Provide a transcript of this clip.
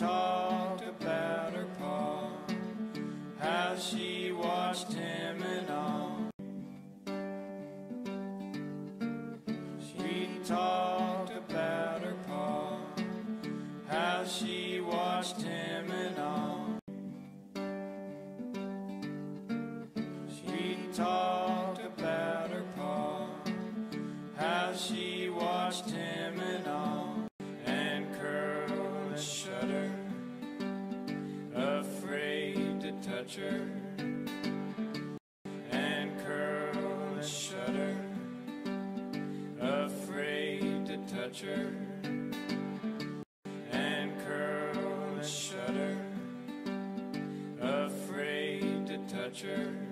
talked about her pa, how she watched him and all. She talked about her pa, how she watched him and all. She talked about her pa, how she watched him and all. And curled and shuddered, afraid to touch her. And curled and shuddered, afraid to touch her. And curled and shuddered, afraid to touch her.